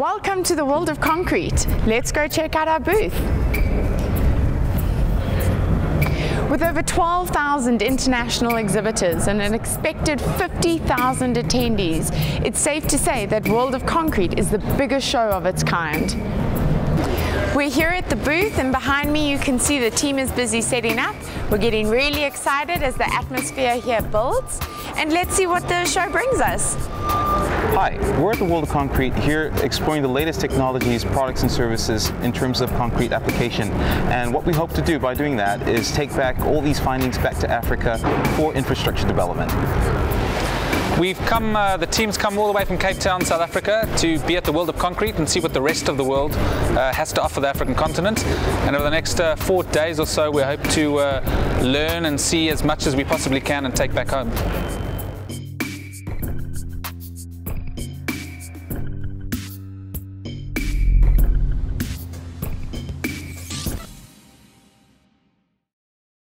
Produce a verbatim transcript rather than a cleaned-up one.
Welcome to the World of Concrete. Let's go check out our booth. With over twelve thousand international exhibitors and an expected fifty thousand attendees, it's safe to say that World of Concrete is the biggest show of its kind. We're here at the booth, and behind me you can see the team is busy setting up. We're getting really excited as the atmosphere here builds, and let's see what the show brings us. Hi, we're at the World of Concrete here exploring the latest technologies, products and services in terms of concrete application. And what we hope to do by doing that is take back all these findings back to Africa for infrastructure development. We've come, uh, the team's come all the way from Cape Town, South Africa, to be at the World of Concrete and see what the rest of the world uh, has to offer the African continent. And over the next uh, four days or so, we hope to uh, learn and see as much as we possibly can and take back home.